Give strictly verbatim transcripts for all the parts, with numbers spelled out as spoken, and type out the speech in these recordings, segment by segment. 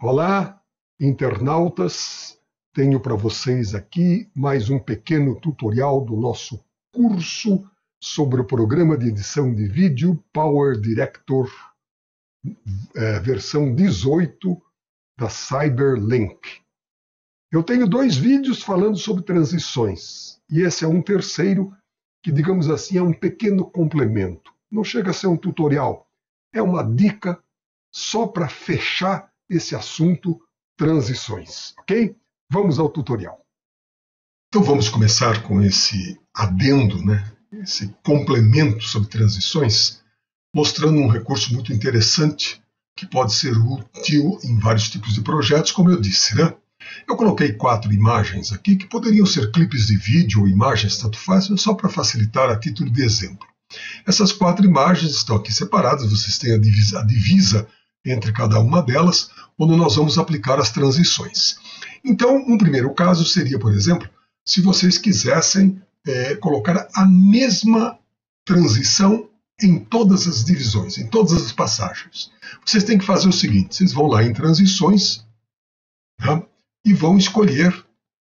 Olá, internautas! Tenho para vocês aqui mais um pequeno tutorial do nosso curso sobre o programa de edição de vídeo PowerDirector é, versão dezoito da CyberLink. Eu tenho dois vídeos falando sobre transições e esse é um terceiro que, digamos assim, é um pequeno complemento. Não chega a ser um tutorial, é uma dica só para fechar esse assunto transições, ok? Vamos ao tutorial. Então vamos começar com esse adendo, né? Esse complemento sobre transições, mostrando um recurso muito interessante que pode ser útil em vários tipos de projetos, como eu disse, né? Eu coloquei quatro imagens aqui que poderiam ser clipes de vídeo ou imagens, tanto faz, só para facilitar a título de exemplo. Essas quatro imagens estão aqui separadas, vocês têm a divisa, a divisa entre cada uma delas, onde nós vamos aplicar as transições. Então, um primeiro caso seria, por exemplo, se vocês quisessem é, colocar a mesma transição em todas as divisões, em todas as passagens. Vocês têm que fazer o seguinte, vocês vão lá em transições, tá? E vão escolher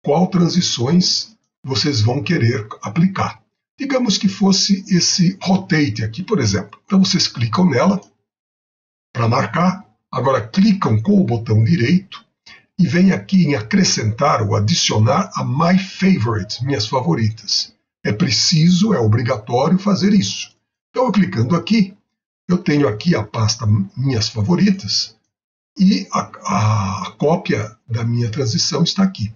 qual transições vocês vão querer aplicar. Digamos que fosse esse Rotate aqui, por exemplo. Então, vocês clicam nela, para marcar, agora clicam com o botão direito e vem aqui em acrescentar ou adicionar a My Favorites, Minhas Favoritas. É preciso, é obrigatório fazer isso. Então, eu clicando aqui, eu tenho aqui a pasta Minhas Favoritas e a, a, a cópia da minha transição está aqui.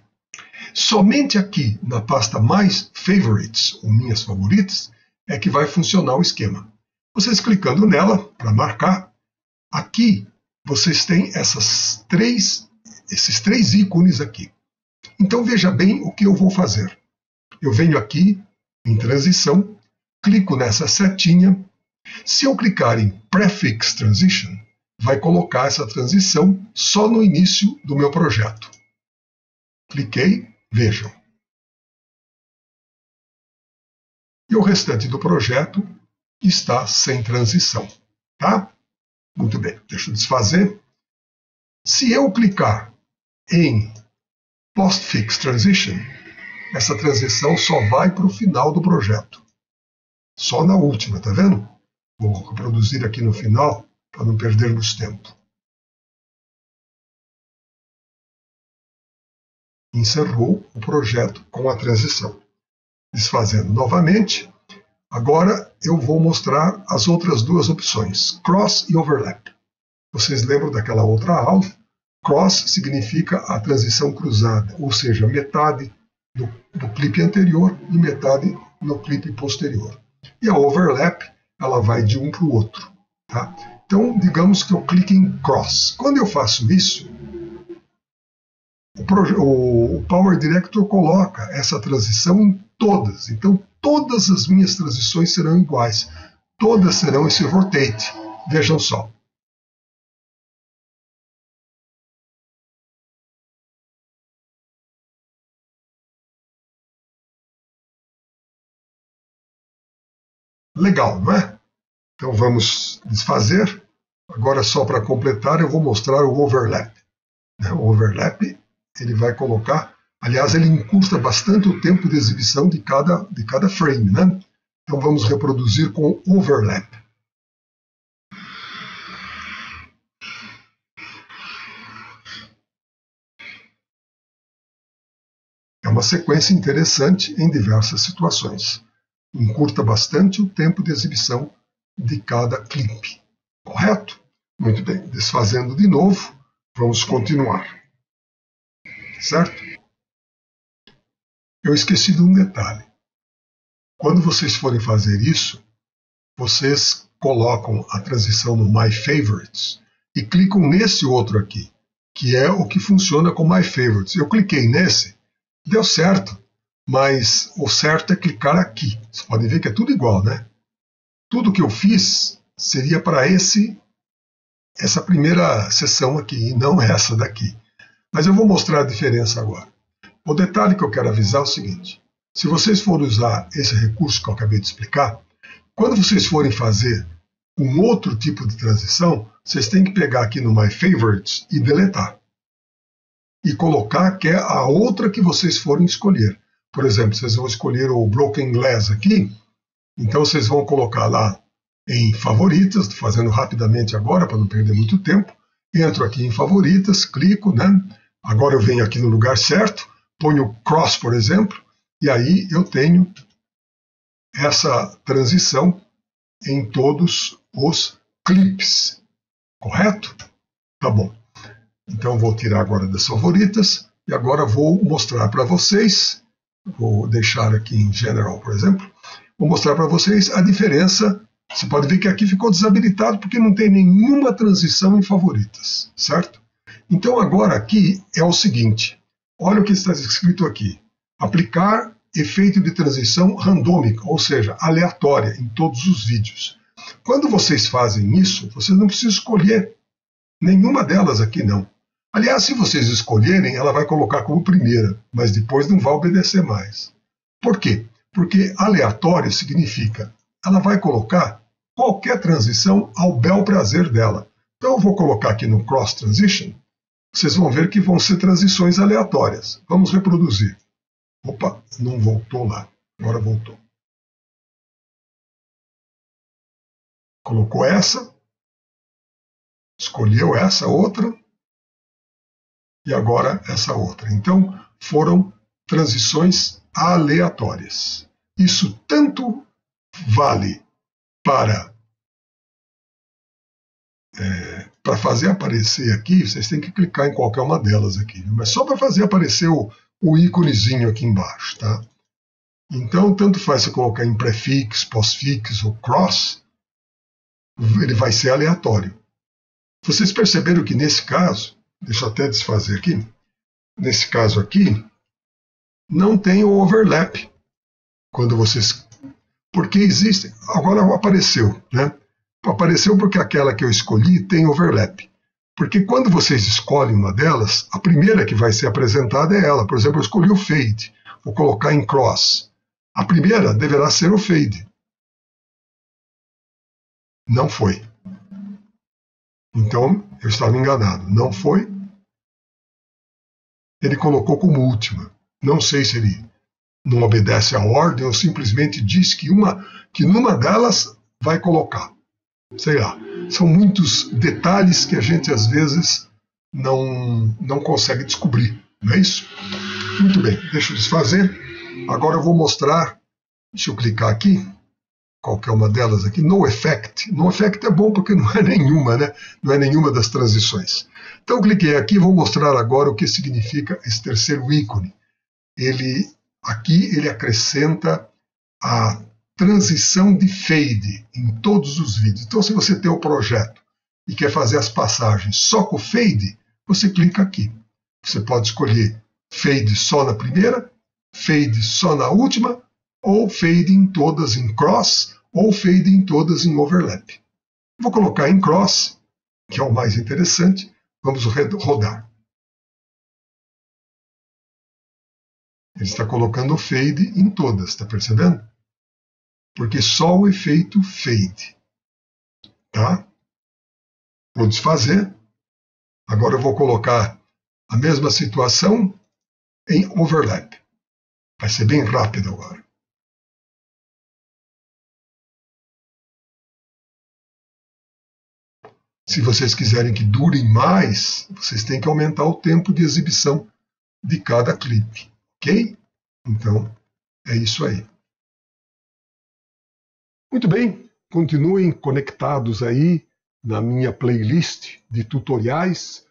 Somente aqui, na pasta My Favorites, ou Minhas Favoritas, é que vai funcionar o esquema. Vocês clicando nela, para marcar, aqui vocês têm essas três, esses três ícones aqui. Então veja bem o que eu vou fazer. Eu venho aqui em transição, clico nessa setinha. Se eu clicar em Prefix Transition, vai colocar essa transição só no início do meu projeto. Cliquei, vejam. E o restante do projeto está sem transição, tá? Muito bem, deixa eu desfazer. Se eu clicar em Post Fix Transition, essa transição só vai para o final do projeto. Só na última, tá vendo? Vou reproduzir aqui no final, para não perdermos tempo. Encerrou o projeto com a transição. Desfazendo novamente. Agora eu vou mostrar as outras duas opções, Cross e Overlap. Vocês lembram daquela outra aula? Cross significa a transição cruzada, ou seja, metade do, do clipe anterior e metade no clipe posterior. E a Overlap, ela vai de um para o outro. Tá? Então, digamos que eu clique em Cross. Quando eu faço isso, o, o PowerDirector coloca essa transição em todas. Então, todas as minhas transições serão iguais. Todas serão esse rotate. Vejam só. Legal, não é? Então vamos desfazer. Agora só para completar eu vou mostrar o overlap. O overlap ele vai colocar... Aliás, ele encurta bastante o tempo de exibição de cada, de cada frame, né? Então vamos reproduzir com overlap. É uma sequência interessante em diversas situações. Encurta bastante o tempo de exibição de cada clipe. Correto? Muito bem. Desfazendo de novo, vamos continuar. Certo? Eu esqueci de um detalhe. Quando vocês forem fazer isso, vocês colocam a transição no My Favorites e clicam nesse outro aqui, que é o que funciona com My Favorites. Eu cliquei nesse, deu certo, mas o certo é clicar aqui. Vocês podem ver que é tudo igual, né? Tudo que eu fiz seria para esse, essa primeira seção aqui, e não essa daqui. Mas eu vou mostrar a diferença agora. O detalhe que eu quero avisar é o seguinte, se vocês forem usar esse recurso que eu acabei de explicar, quando vocês forem fazer Um outro tipo de transição, vocês têm que pegar aqui no My Favorites e deletar. E colocar que é a outra que vocês forem escolher. Por exemplo, vocês vão escolher o Broken Glass aqui. Então vocês vão colocar lá em Favoritas, fazendo rapidamente agora para não perder muito tempo. Entro aqui em Favoritas, clico, né? Agora eu venho aqui no lugar certo, ponho Cross, por exemplo, e aí eu tenho essa transição em todos os clipes. Correto? Tá bom. Então vou tirar agora das favoritas e agora vou mostrar para vocês, vou deixar aqui em General, por exemplo, vou mostrar para vocês a diferença. Você pode ver que aqui ficou desabilitado porque não tem nenhuma transição em favoritas, certo? Então agora aqui é o seguinte, olha o que está escrito aqui, aplicar efeito de transição randômica, ou seja, aleatória em todos os vídeos. Quando vocês fazem isso, vocês não precisam escolher nenhuma delas aqui não. Aliás, se vocês escolherem, ela vai colocar como primeira, mas depois não vai obedecer mais. Por quê? Porque aleatório significa ela vai colocar qualquer transição ao bel prazer dela. Então eu vou colocar aqui no Cross Transition, vocês vão ver que vão ser transições aleatórias. Vamos reproduzir. Opa, não voltou lá. Agora voltou. Colocou essa. Escolheu essa outra. E agora essa outra. Então foram transições aleatórias. Isso tanto vale para... É, para fazer aparecer aqui, vocês têm que clicar em qualquer uma delas aqui. Mas só para fazer aparecer o, o íconezinho aqui embaixo, tá? Então, tanto faz você colocar em prefix, post fix ou cross, ele vai ser aleatório. Vocês perceberam que nesse caso, deixa eu até desfazer aqui, nesse caso aqui, não tem o overlap. Quando vocês... Porque existem... Agora apareceu, né? Apareceu porque aquela que eu escolhi tem overlap. Porque quando vocês escolhem uma delas, a primeira que vai ser apresentada é ela. Por exemplo, eu escolhi o Fade. Vou colocar em Cross. A primeira deverá ser o Fade. Não foi. Então, eu estava enganado. Não foi. Ele colocou como última. Não sei se ele não obedece à ordem ou simplesmente diz que, uma, que numa delas vai colocar. Sei lá, são muitos detalhes que a gente às vezes não, não consegue descobrir, não é isso? Muito bem, deixa eu desfazer. Agora eu vou mostrar, deixa eu clicar aqui, qualquer uma delas aqui, no effect. No effect é bom porque não é nenhuma, né? Não é nenhuma das transições. Então eu cliquei aqui e vou mostrar agora o que significa esse terceiro ícone. Ele, aqui ele acrescenta a transição de fade em todos os vídeos. Então, se você tem o projeto e quer fazer as passagens só com fade, você clica aqui. Você pode escolher fade só na primeira, fade só na última, ou fade em todas em cross, ou fade em todas em overlap. Vou colocar em cross, que é o mais interessante. Vamos rodar. Ele está colocando fade em todas, está percebendo? Porque só o efeito fade, tá? Vou desfazer. Agora eu vou colocar a mesma situação em overlap. Vai ser bem rápido agora. Se vocês quiserem que dure mais, vocês têm que aumentar o tempo de exibição de cada clipe, ok? Então, é isso aí. Muito bem, continuem conectados aí na minha playlist de tutoriais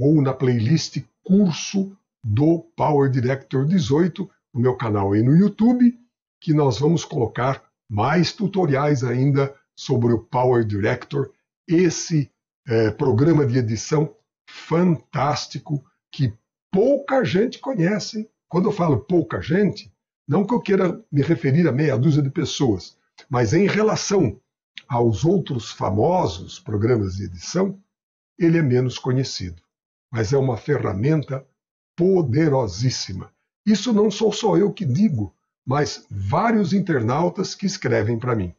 ou na playlist curso do PowerDirector dezoito, no meu canal aí no YouTube, que nós vamos colocar mais tutoriais ainda sobre o PowerDirector, esse é, programa de edição fantástico que pouca gente conhece. Quando eu falo pouca gente, não que eu queira me referir a meia dúzia de pessoas, mas em relação aos outros famosos programas de edição, ele é menos conhecido. Mas é uma ferramenta poderosíssima. Isso não sou só eu que digo, mas vários internautas que escrevem para mim.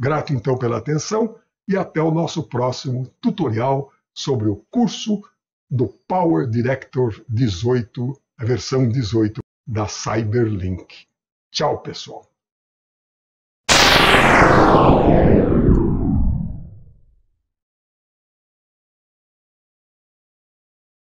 Grato então pela atenção e até o nosso próximo tutorial sobre o curso do PowerDirector dezoito, a versão dezoito da CyberLink. Tchau, pessoal!